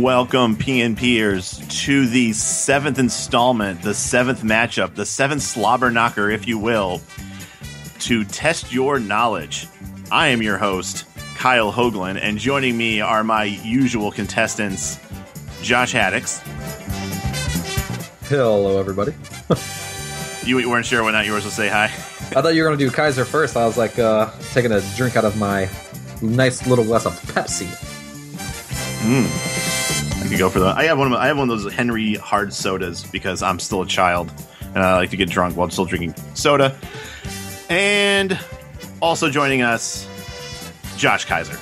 Welcome, PNPers, to the seventh installment, the seventh matchup, the seventh slobber knocker, if you will, to test your knowledge. I am your host, Kyle Hoagland, and joining me are my usual contestants, Josh Haddix. Hello, everybody. You weren't sure whether or not you were supposed to say hi. I thought you were going to do Kaiser first. I was like taking a drink out of my nice little glass of Pepsi. I could go for that. I have one of those Henry hard sodas because I'm still a child and I like to get drunk while I'm still drinking soda. And also joining us, Josh Kaiser.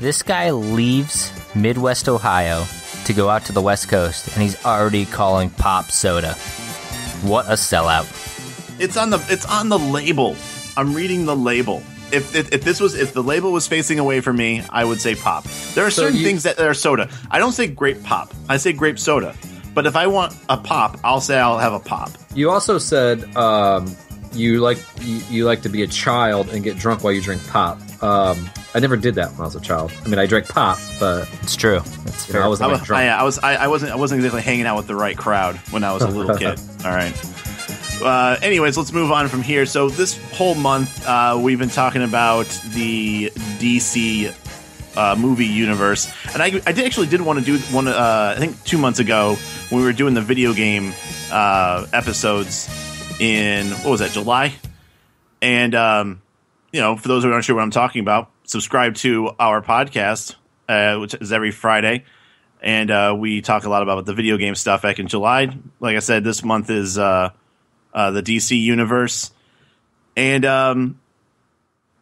This guy leaves Midwest Ohio to go out to the West Coast, and he's already calling pop soda. What a sellout! It's on the label. I'm reading the label. If the label was facing away from me, I would say pop. There are certain things that are soda. I don't say grape pop. I say grape soda. But if I want a pop, I'll say I'll have a pop. You also said you like to be a child and get drunk while you drink pop. I never did that when I was a child. I mean, I drank pop, but it's true. It's fair. I wasn't exactly hanging out with the right crowd when I was a little kid. All right. Anyways, let's move on from here. So this whole month, we've been talking about the DC movie universe, and I did want to do one. I think 2 months ago, when we were doing the video game episodes in July, and for those who aren't sure what I'm talking about, subscribe to our podcast, which is every Friday, and we talk a lot about the video game stuff back in July. Like I said, this month is. The DC universe, and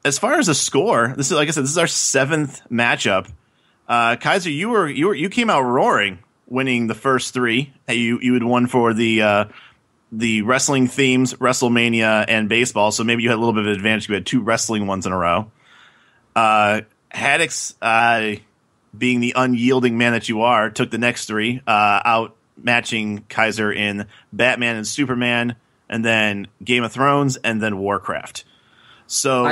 as far as the score, this is, like I said, this is our seventh matchup. Kaiser, you came out roaring, winning the first three. You had won for the wrestling themes, WrestleMania, and baseball, so maybe you had a little bit of an advantage. You had two wrestling ones in a row. Haddix, being the unyielding man that you are, took the next three, outmatching Kaiser in Batman and Superman, and then Game of Thrones, and then Warcraft. So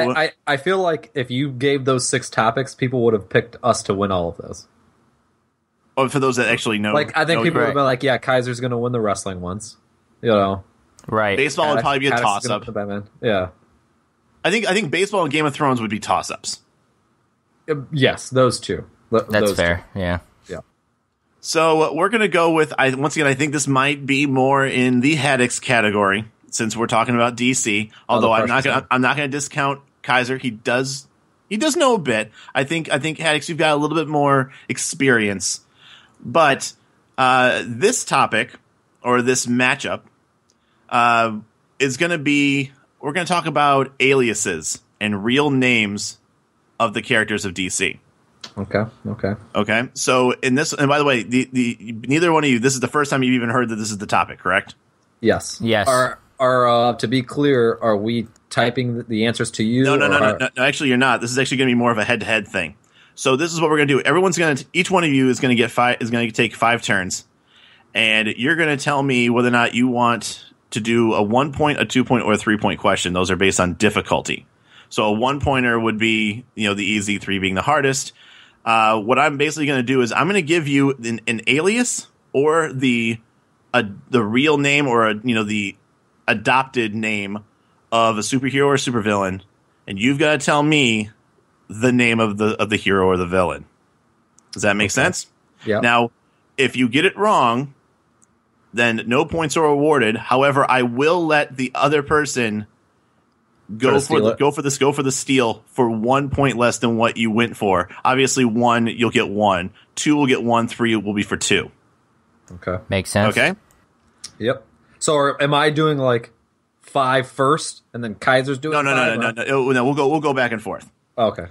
I feel like if you gave those six topics, people would have picked us to win all of those. Oh, for those that actually know. Like, I think people would have been like, yeah, Kaiser's going to win the wrestling ones. You know. Right. Baseball would probably be a toss-up. Yeah. I think baseball and Game of Thrones would be toss-ups. Yes, those two. That's fair, yeah. So we're going to go with, I think this might be more in the Haddix category since we're talking about DC. Although I'm not going to discount Kaiser. He does know a bit. I think Haddix, you've got a little bit more experience. But this topic or this matchup is going to be, we're going to talk about aliases and real names of the characters of DC. Okay. So in this, and by the way, the neither one of you. This is the first time you've even heard that this is the topic, correct? Yes. Are to be clear, are we typing the answers to you? No. Actually, you're not. This is actually going to be more of a head-to-head thing. So this is what we're going to do. Each one of you is going to get take five turns, and you're going to tell me whether or not you want to do a 1 point, a 2 point, or a 3 point question. Those are based on difficulty. So a 1 pointer would be the easy, three being the hardest. What I'm basically going to do is I'm going to give you an alias or the real name or the adopted name of a superhero or supervillain, and you've got to tell me the name of the hero or the villain. Does that make sense? Yeah. Now, if you get it wrong, then no points are awarded. However, I will let the other person go for the steal for 1 point less than what you went for. Obviously, one, you'll get one. Two, will get one. Three, will be for two. Okay. Makes sense. Okay? Yep. So am I doing like five first and then Kaiser's doing five? No. We'll go back and forth. Okay.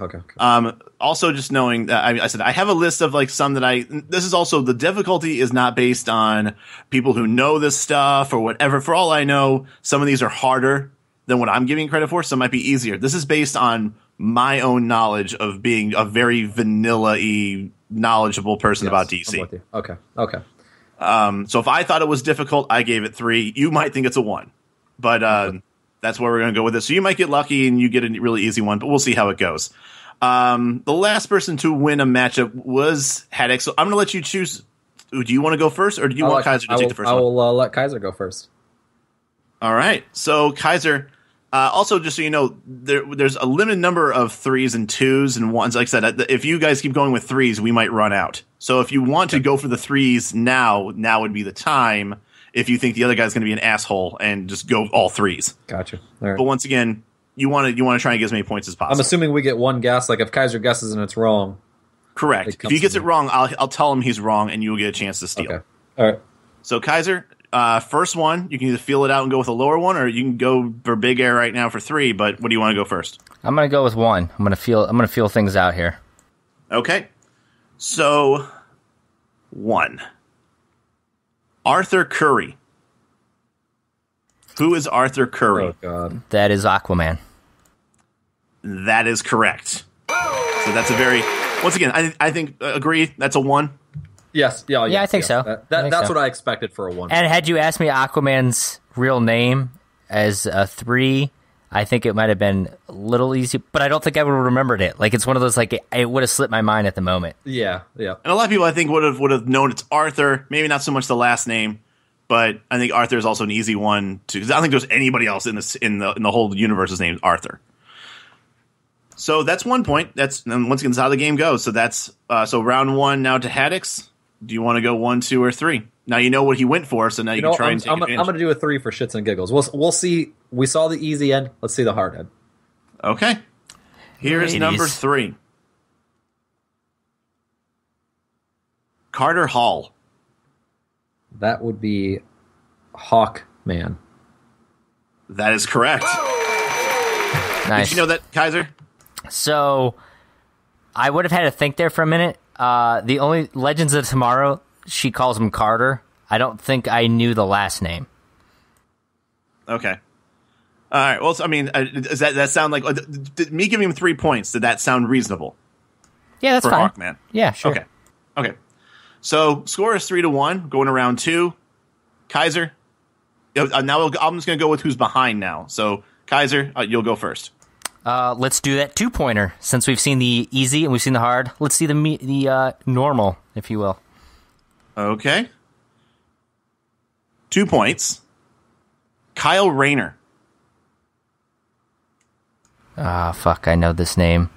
Also, just knowing that I said I have a list of like some that this is also the difficulty is not based on people who know this stuff or whatever. For all I know, some of these are harder than what I'm giving credit for, so it might be easier. This is based on my own knowledge of being a very vanilla-y, knowledgeable person about DC. I'm with you. Okay. So if I thought it was difficult, I gave it three. You might think it's a one, but that's where we're going to go with it. So you might get lucky and you get a really easy one, but we'll see how it goes. The last person to win a matchup was Haddix. So I'm going to let you choose. Do you want to go first, or do you want Kaiser to take the first one? I will let Kaiser go first. All right. So, Kaiser, also, just so you know, there's a limited number of threes and twos and ones. Like I said, if you guys keep going with threes, we might run out. So if you want to go for the threes now would be the time if you think the other guy's going to be an asshole and just go all threes. Gotcha. All right. But once again, you want to try and get as many points as possible. I'm assuming we get one guess. Like, if Kaiser guesses and it's wrong. Correct. If he gets it wrong, I'll tell him he's wrong, and you'll get a chance to steal. Okay. All right. So, Kaiser, first one, you can either feel it out and go with a lower one, or you can go for big air right now for three, but what do you want to go first? I'm going to go with one. I'm going to feel things out here. Okay. So, one. Arthur Curry. Who is Arthur Curry? Oh, God. That is Aquaman. That is correct. So, that's a very... Once again, I think agree. That's a one. Yes. Yeah. Yes, yeah. I think yes. So. That's what I expected for a one. And had you asked me Aquaman's real name as a three, I think it might have been a little easy. But I don't think I would have remembered it. Like, it's one of those, like, it would have slipped my mind at the moment. Yeah. Yeah. And a lot of people, I think, would have known it's Arthur. Maybe not so much the last name, but I think Arthur is also an easy one too. Because I don't think there's anybody else in the whole universe's name is Arthur. So that's 1 point. And once again, that's how the game goes. So that's so round one now to Haddix. Do you want to go one, two, or three? Now you know what he went for, so now you can try and take advantage. I'm going to do a three for shits and giggles. We'll see. We saw the easy end. Let's see the hard end. Okay. Here's number three. Carter Hall. That would be Hawkman. That is correct. Nice. Did you know that, Kaiser? So, I would have had to think there for a minute. The only Legends of Tomorrow, she calls him Carter. I don't think I knew the last name. Okay. All right. Well, so, I mean, does that sound like did me giving him 3 points? Did that sound reasonable? Yeah, that's fine. Hawkman. Yeah, sure. Okay. So score is 3-1. Going to round two. Kaiser. Now I'm just going to go with who's behind now. So Kaiser, you'll go first. Let's do that two-pointer. Since we've seen the easy and we've seen the hard, let's see the normal, if you will. Okay. 2 points. Kyle Rayner. Ah, fuck, I know this name.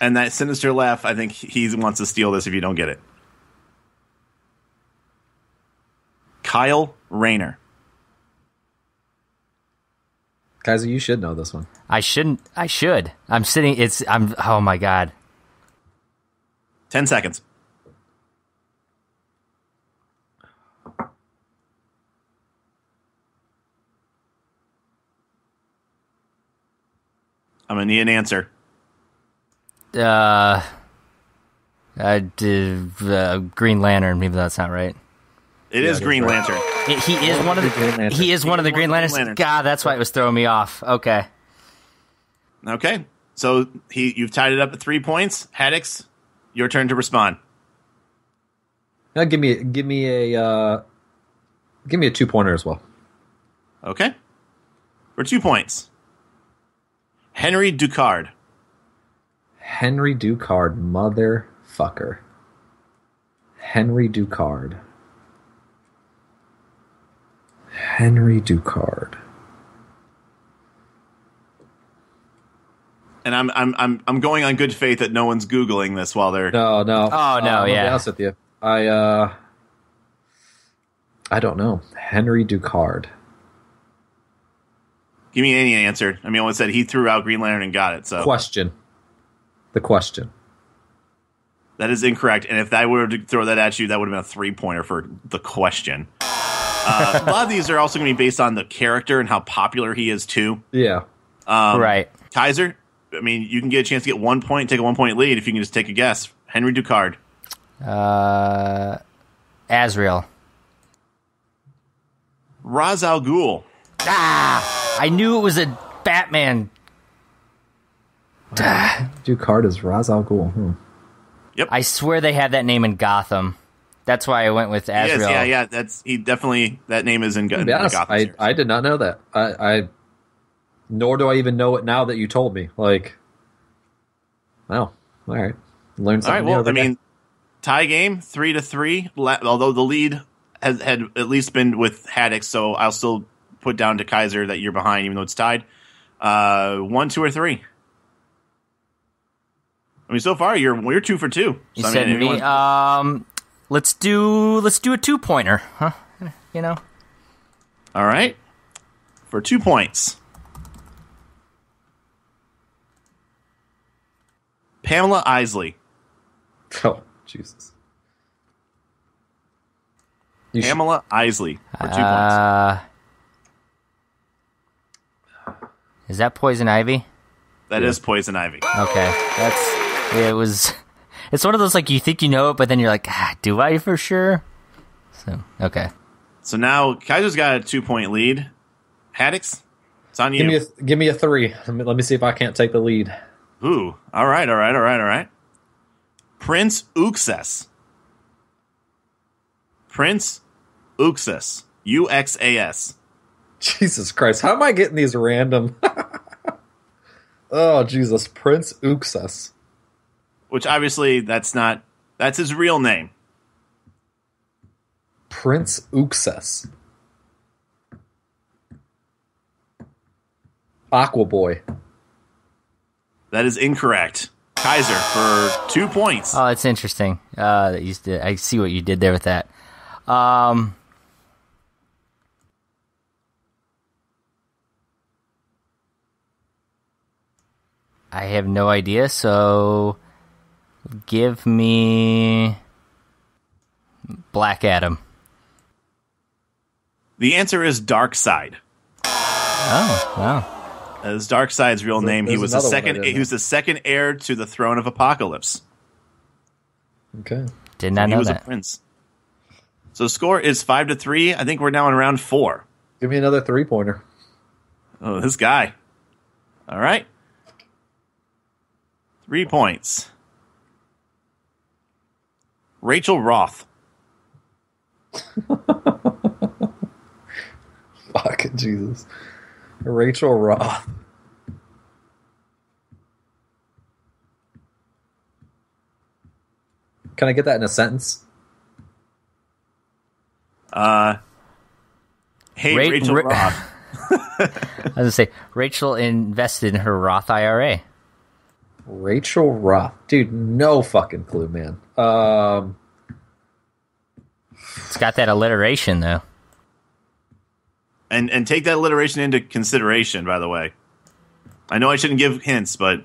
And that sinister laugh, I think he wants to steal this if you don't get it. Kyle Rayner. Kaiser, you should know this one. I shouldn't. I should. I'm sitting. Oh my God. 10 seconds. I'm gonna need an answer. I did Green Lantern. Maybe that's not right. It is Green Lantern. He is one of the Green Lanterns. God, that's why it was throwing me off. Okay. Okay. So you've tied it up at 3 points. Haddix, your turn to respond. Now give me a 2-pointer as well. Okay. For 2 points. Henry Ducard. Henry Ducard, motherfucker. Henry Ducard. Henry Ducard. And I'm going on good faith that no one's googling this while they're no. Oh no, yeah. I'll be honest with you. I don't know. Henry Ducard. Give me any answer. I mean, I said he threw out Green Lantern and got it. So question. The question. That is incorrect. And if I were to throw that at you, that would have been a 3-pointer for the question. A lot of these are also going to be based on the character and how popular he is, too. Yeah. Right. Kaiser, I mean, you can get a chance to get 1 point, take a 1-point lead if you can just take a guess. Henry Ducard. Azrael. Ra's al Ghul. Ah! I knew it was a Batman. Wow. Ducard is Ra's al Ghul. Yep. I swear they had that name in Gotham. That's why I went with Azrael. Yes, yeah. That's that name is in Gotham. I did not know that. I Nor do I even know it now that you told me. Like, wow. All right. Learn something. All right, well, I mean, tie game, 3-3, although the lead had at least been with Haddix, so I'll still put down to Kaiser that you're behind, even though it's tied. 1, 2, or 3. I mean, so far you're 2 for 2. So, you said me. Let's do a 2-pointer, huh? You know. All right, for 2 points. Pamela Isley. Oh Jesus! Pamela Isley for 2 points. Is that Poison Ivy? That is Poison Ivy. Okay, that's it. Was it's one of those like you think you know it, but then you're like, do I for sure? So okay. So now Kaiser's got a 2-point lead. Haddix, it's on you. Give me a 3. Let me see if I can't take the lead. Ooh! All right. Prince Uxas. Prince Uxas. U-X-A-S. Jesus Christ! How am I getting these random? Oh Jesus, Prince Uxas. Which obviously that's his real name. Prince Uxas. Aquaboy. That is incorrect. Kaiser for 2 points. Oh, that's interesting. I see what you did there with that. I have no idea, so give me Black Adam. The answer is Darkseid. Oh, wow. That is Darkseid's real name. He was the second heir to the throne of Apocalypse. Okay. Did not know that. He was a prince. So score is 5-3. I think we're now in round 4. Give me another 3-pointer. Oh, this guy. All right. 3 points. Rachel Roth. Fuck Jesus. Rachel Roth. Can I get that in a sentence? Hey, Rachel Roth. I was gonna say Rachel invested in her Roth IRA. Rachel Roth. Dude, no fucking clue, man. It's got that alliteration, though. And take that alliteration into consideration, by the way. I know I shouldn't give hints, but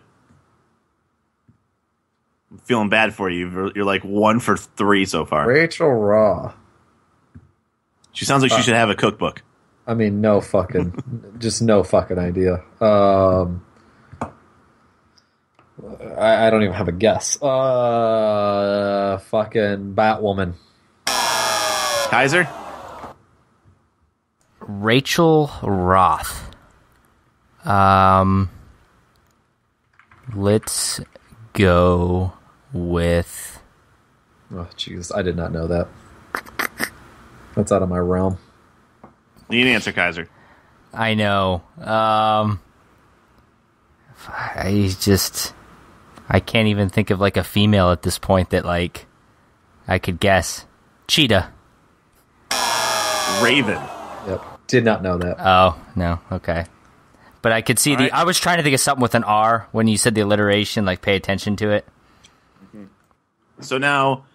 I'm feeling bad for you. You're like 1 for 3 so far. Rachel Roth. She sounds like she should have a cookbook. I mean, no fucking... just no fucking idea. I don't even have a guess. Fucking Batwoman. Kaiser? Rachel Roth. Let's go with... Oh, jeez. I did not know that. That's out of my realm. You need an answer, Kaiser. I know. I can't even think of, like, a female at this point that, like, I could guess. Cheetah. Raven. Yep. Did not know that. Oh, no. Okay. But I could see the... Right. I was trying to think of something with an R when you said the alliteration, like, pay attention to it. Mm-hmm. So now,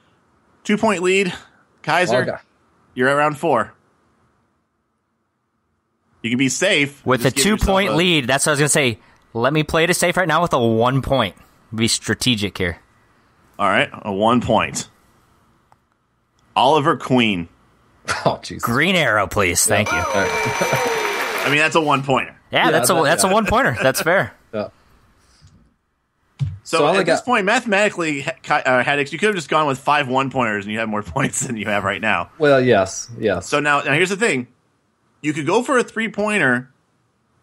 2-point lead. Kaiser, you're at round 4. You can be safe. With a 2-point lead, that's what I was going to say. Let me play it as safe right now with a 1 point. Be strategic here. All right, a 1 point. Oliver Queen. Oh, Jesus. Green Arrow, please. Thank you. Right. I mean, that's a 1-pointer. Yeah, that's a 1-pointer. That's fair. Yeah. So at this point, mathematically, Haddix, you could have just gone with 5 1-pointers, and you have more points than you have right now. Well, yes. So now here's the thing: you could go for a 3-pointer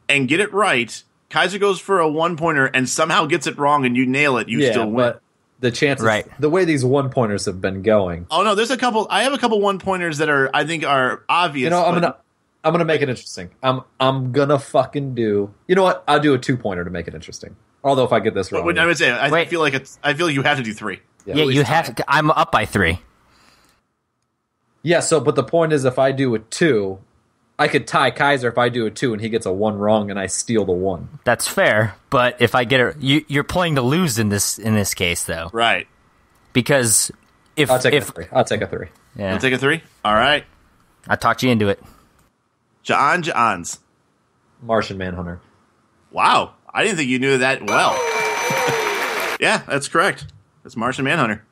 and get it right. Kaiser goes for a 1-pointer and somehow gets it wrong and you nail it, you still win. But the chances, right. The way these 1-pointers have been going. Oh, no, there's a couple. I have a couple 1-pointers that I think are obvious. You know, I'm going I'm gonna make it interesting. I'm gonna fucking do. You know what? I'll do a 2-pointer to make it interesting. Although if I get this wrong, I would say I feel like you have to do 3. Yeah you have to. I'm up by 3. Yeah. So, but the point is, if I do a 2, I could tie Kaiser if I do a 2 and he gets a 1 wrong and I steal the 1. That's fair. But if I get it, you're playing to lose in this case, though, right? Because I'll take a 3. Yeah. You'll take a 3. All right. I talked you into it. J'onn J'onzz. Martian Manhunter. Wow. I didn't think you knew that well. Yeah, that's correct. That's Martian Manhunter.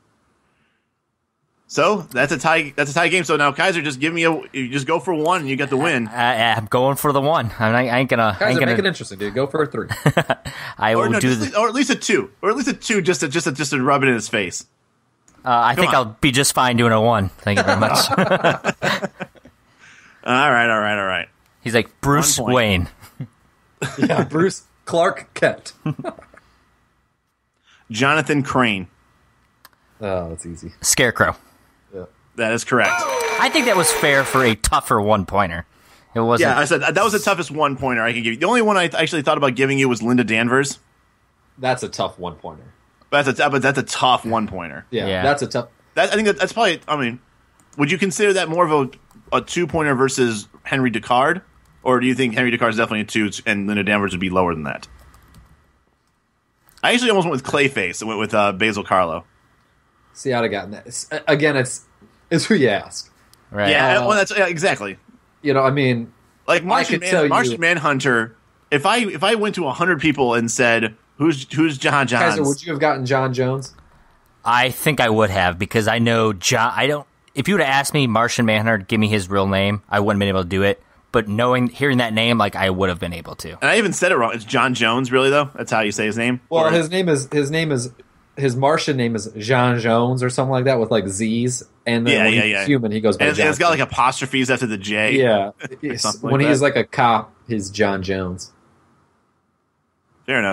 So that's a tie. That's a tie game. So now Kaiser, just give me you just go for 1 and you get the win. I'm going for the 1. I ain't gonna. Kaiser, make it interesting, dude. Go for a 3. Or at least a 2. Or at least a 2, just to rub it in his face. I think I'll be just fine doing a 1. Thank you very much. All right. He's like Bruce Wayne. Yeah, Clark Kent. Jonathan Crane. Oh, that's easy. Scarecrow. Yeah. That is correct. I think that was fair for a tougher 1-pointer. It wasn't. Yeah, I said that was the toughest 1-pointer I could give you. The only one I actually thought about giving you was Linda Danvers. That's a tough 1-pointer. That's a tough 1-pointer. Yeah. That's a tough. I think that's probably. I mean, would you consider that more of a 2-pointer versus Henry Ducard, or do you think Henry Ducard is definitely a 2 and Linda Danvers would be lower than that? I actually almost went with Clayface. I went with Basil Karlo. See, I'd have gotten that. It's who you ask, right? Yeah, well, that's exactly. You know, I mean, like Martian Manhunter. If I went to 100 people and said, "Who's J'onn J'onzz?" Kaiser, would you have gotten J'onn J'onzz? I think I would have because I know John. I don't. If you would have asked me, Martian Manhunter, give me his real name, I wouldn't have been able to do it. But hearing that name, like I would have been able to. And I even said it wrong. It's J'onn J'onzz, really though. That's how you say his name. Well, yeah. His Martian name is J'onn J'onzz or something like that with like Z's. And then when he's human, he goes by and it's got like apostrophes after the J. Yeah. He's like a cop, he's J'onn J'onzz.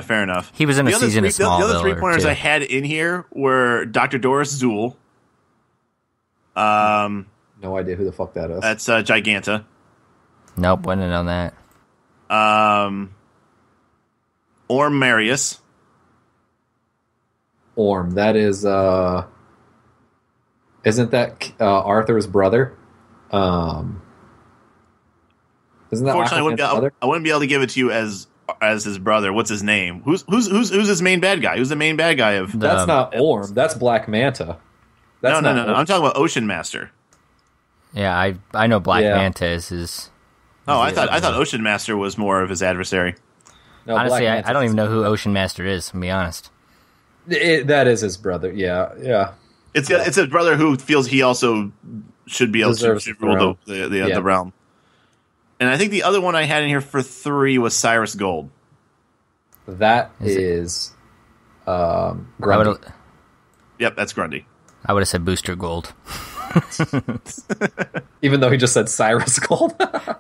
Fair enough. He was in a season of Smallville. The other 3-pointers I had in here were Dr. Doris Zool. No idea who the fuck that is. That's Giganta. Nope, wouldn't have known that. Orm Marius. Orm, that is, isn't that Arthur's brother? Isn't that Arthur's brother? I wouldn't be able to give it to you as his brother. What's his name? Who's his main bad guy? Who's the main bad guy of? That's not Orm. That's Black Manta. That's no. I'm talking about Ocean Master. Yeah, I know Black Manta is his. Oh, I thought Ocean Master was more of his adversary. No, honestly, I don't even know who Ocean Master is. To be honest, that is his brother. Yeah. It's a brother who feels he also should be able to rule the realm. And I think the other one I had in here for 3 was Cyrus Gold. That is Grundy. Yep, that's Grundy. I would have said Booster Gold. Even though he just said Cyrus Gold.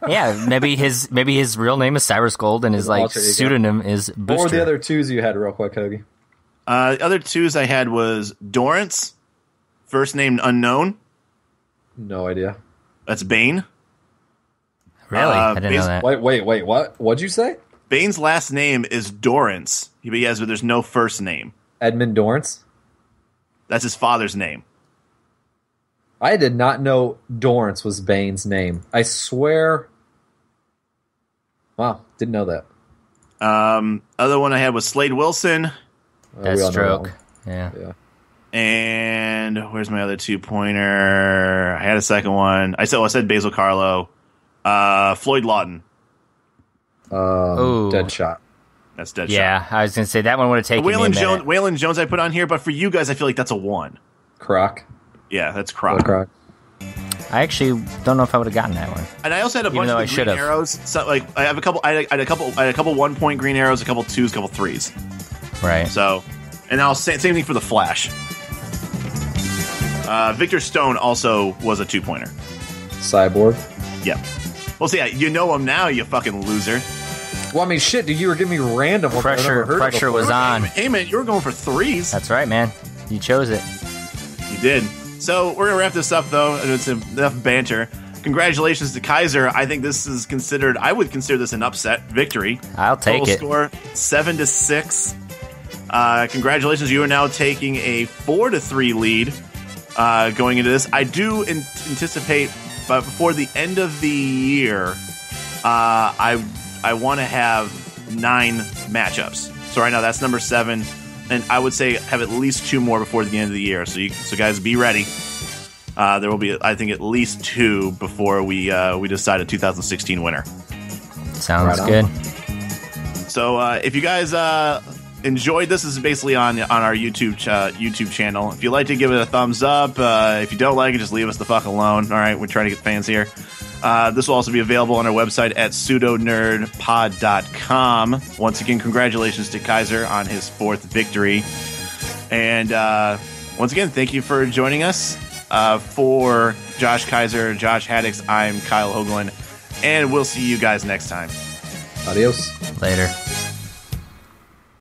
Yeah, maybe his real name is Cyrus Gold and his like pseudonym is Booster. What were the other 2s you had real quick, Hoagie? The other 2s I had was Dorrance, first name unknown. No idea. That's Bane. Really? I didn't know that. Wait, what? What'd you say? Bane's last name is Dorrance. But there's no first name. Edmund Dorrance? That's his father's name. I did not know Dorrance was Bane's name. I swear. Wow, didn't know that. Other one I had was Slade Wilson. Deathstroke. Yeah. And where's my other 2-pointer? I had a second one. I said Basil Karlo. Floyd Lawton. Deadshot. That's Deadshot. Yeah, I was going to say that one would have taken me a minute. Waylon Jones I put on here, but for you guys, I feel like that's a 1. Croc. Yeah, that's Croc. I actually don't know if I would have gotten that one. And I also had a bunch of green arrows. So, like I have a couple. I had a couple 1-point green arrows, a couple 2s, a couple 3s. Right. So, and I'll say same thing for the Flash. Victor Stone also was a 2-pointer. Cyborg. Yeah. Well, see, you know him now, you fucking loser. Well, I mean, shit, dude, you were giving me random. Pressure was on. Hey, man, you were going for 3s. That's right, man. You chose it. You did. So we're going to wrap this up, though. It's enough banter. Congratulations to Kaiser. I think this is considered, I would consider this an upset victory. I'll take it. Total score 7-6. Congratulations. You are now taking a 4-3 lead going into this. I do anticipate, but before the end of the year, I want to have 9 matchups. So right now that's number 7, and I would say have at least 2 more before the end of the year. So guys, be ready. There will be, I think, at least 2 before we decide a 2016 winner. Sounds right good. So if you guys enjoyed this, is basically on our YouTube channel. If you like to give it a thumbs up, if you don't like it, just leave us the fuck alone. All right, we're trying to get fans here. This will also be available on our website at pseudonerdpod.com. Once again, congratulations to Kaiser on his 4th victory. And once again, thank you for joining us. For Josh Kaiser, Josh Haddix, I'm Kyle Hoagland, and we'll see you guys next time. Adios. Later.